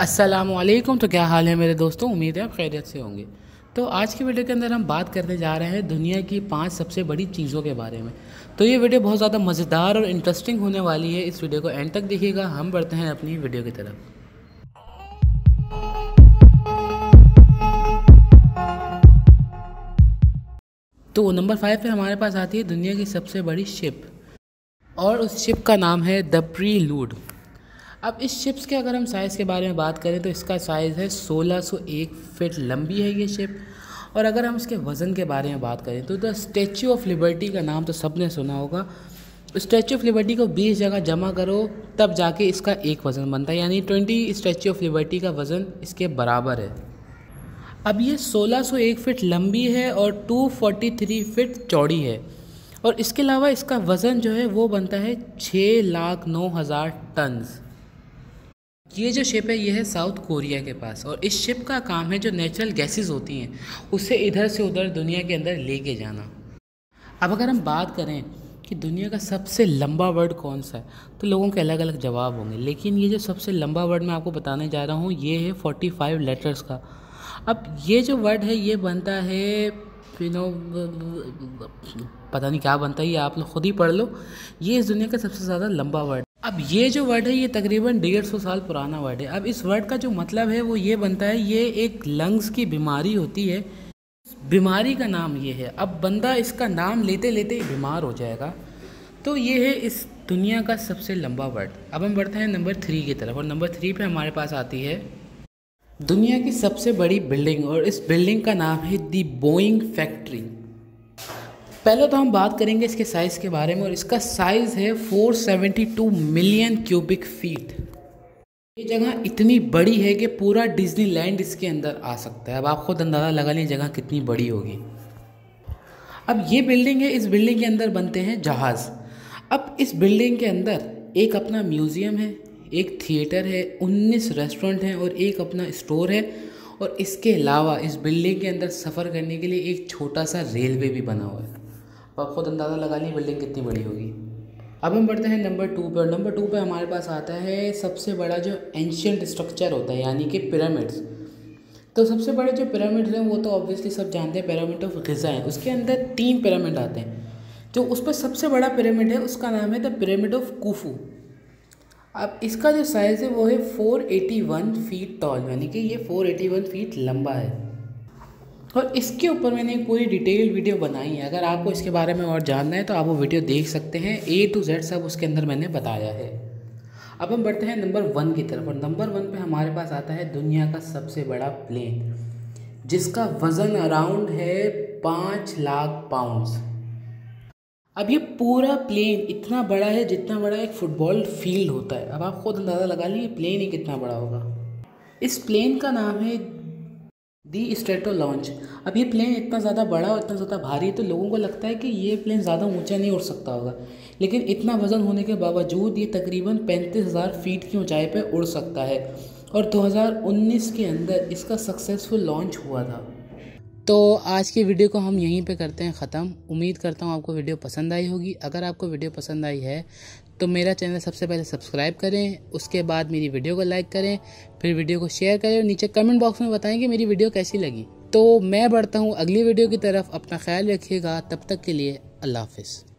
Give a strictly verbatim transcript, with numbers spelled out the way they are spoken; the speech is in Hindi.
अस्सलामुअलैकुम। तो क्या हाल है मेरे दोस्तों, उम्मीद है आप खैरियत से होंगे। तो आज की वीडियो के अंदर हम बात करने जा रहे हैं दुनिया की पांच सबसे बड़ी चीज़ों के बारे में। तो ये वीडियो बहुत ज़्यादा मज़ेदार और इंटरेस्टिंग होने वाली है, इस वीडियो को एंड तक देखिएगा। हम बढ़ते हैं अपनी वीडियो की तरफ। तो नंबर फाइव पे हमारे पास आती है दुनिया की सबसे बड़ी शिप, और उस शिप का नाम है द प्रीलूड। अब इस शिप्स के अगर हम साइज़ के बारे में बात करें तो इसका साइज़ है सोलह सौ एक फिट लंबी है ये शिप। और अगर हम इसके वज़न के बारे में बात करें तो द स्टैचू ऑफ लिबर्टी का नाम तो सब ने सुना होगा। स्टैचू ऑफ लिबर्टी को बीस जगह जमा करो तब जाके इसका एक वज़न बनता है, यानी बीस स्टैचू ऑफ लिबर्टी का वज़न इसके बराबर है। अब ये सोलह सौ एक फिट लंबी है और दो सौ तैंतालीस फिट चौड़ी है, और इसके अलावा इसका वज़न जो है वो बनता है छः लाख नौ हज़ार टन्स। ये जो शिप है ये है साउथ कोरिया के पास, और इस शिप का काम है जो नेचुरल गैसेस होती हैं उसे इधर से उधर दुनिया के अंदर लेके जाना। अब अगर हम बात करें कि दुनिया का सबसे लंबा वर्ड कौन सा है तो लोगों के अलग अलग जवाब होंगे, लेकिन ये जो सबसे लंबा वर्ड मैं आपको बताने जा रहा हूँ ये है पैंतालीस लेटर्स का। अब ये जो वर्ड है ये बनता है, यू नो, पता नहीं क्या बनता है, ये आप लोग खुद ही पढ़ लो। ये इस दुनिया का सबसे ज़्यादा लंबा वर्ड। अब ये जो वर्ड है ये तकरीबन डेढ़ सौ साल पुराना वर्ड है। अब इस वर्ड का जो मतलब है वो ये बनता है, ये एक लंग्स की बीमारी होती है, बीमारी का नाम ये है। अब बंदा इसका नाम लेते लेते ही बीमार हो जाएगा। तो ये है इस दुनिया का सबसे लंबा वर्ड। अब हम बढ़ते हैं नंबर थ्री की तरफ, और नंबर थ्री पर हमारे पास आती है दुनिया की सबसे बड़ी बिल्डिंग, और इस बिल्डिंग का नाम है दी बोइंग फैक्ट्री। पहले तो हम बात करेंगे इसके साइज़ के बारे में, और इसका साइज़ है चार सौ बहत्तर मिलियन क्यूबिक फीट। ये जगह इतनी बड़ी है कि पूरा डिज्नीलैंड इसके अंदर आ सकता है। अब आप खुद अंदाज़ा लगा लें जगह कितनी बड़ी होगी। अब ये बिल्डिंग है, इस बिल्डिंग के अंदर बनते हैं जहाज़। अब इस बिल्डिंग के अंदर एक अपना म्यूज़ियम है, एक थिएटर है, उन्नीस रेस्टोरेंट हैं और एक अपना स्टोर है, और इसके अलावा इस बिल्डिंग के अंदर सफ़र करने के लिए एक छोटा सा रेलवे भी बना हुआ है। आप खुद अंदाज़ा लगा लीजिए बिल्डिंग कितनी बड़ी होगी। अब हम बढ़ते हैं नंबर टू पर। नंबर टू पर हमारे पास आता है सबसे बड़ा जो एंशियंट स्ट्रक्चर होता है, यानी कि पिरामिड्स। तो सबसे बड़े जो पिरामिड्स हैं वो तो ऑब्वियसली सब जानते हैं, पिरामिड ऑफ गिज़ा है। उसके अंदर तीन पिरामिड आते हैं, जो उस पर सबसे बड़ा पिरामिड है उसका नाम है द पिरामिड ऑफ कूफू। अब इसका जो साइज़ है वो है चार सौ इक्यासी फीट टॉल, यानी कि ये चार सौ इक्यासी फीट लंबा है, और इसके ऊपर मैंने पूरी डिटेल वीडियो बनाई है। अगर आपको इसके बारे में और जानना है तो आप वो वीडियो देख सकते हैं, ए टू जेड सब उसके अंदर मैंने बताया है। अब हम बढ़ते हैं नंबर वन की तरफ, और नंबर वन पे हमारे पास आता है दुनिया का सबसे बड़ा प्लेन, जिसका वज़न अराउंड है पाँच लाख पाउंड्स। अब ये पूरा प्लेन इतना बड़ा है जितना बड़ा एक फ़ुटबॉल फील्ड होता है। अब आप खुद अंदाज़ा लगा लीजिए प्लेन ही कितना बड़ा होगा। इस प्लेन का नाम है दी स्ट्रेटोलॉन्च। अब ये प्लेन इतना ज़्यादा बड़ा और इतना ज़्यादा भारी है तो लोगों को लगता है कि ये प्लेन ज़्यादा ऊंचा नहीं उड़ सकता होगा, लेकिन इतना वज़न होने के बावजूद ये तकरीबन पैंतीस हज़ार फीट की ऊँचाई पर उड़ सकता है, और दो हज़ार उन्नीस के अंदर इसका सक्सेसफुल लॉन्च हुआ था। तो आज की वीडियो को हम यहीं पे करते हैं ख़त्म। उम्मीद करता हूँ आपको वीडियो पसंद आई होगी। अगर आपको वीडियो पसंद आई है तो मेरा चैनल सबसे पहले सब्सक्राइब करें, उसके बाद मेरी वीडियो को लाइक करें, फिर वीडियो को शेयर करें, और नीचे कमेंट बॉक्स में बताएं कि मेरी वीडियो कैसी लगी। तो मैं बढ़ता हूँ अगली वीडियो की तरफ। अपना ख्याल रखिएगा, तब तक के लिए अल्लाह हाफिज़।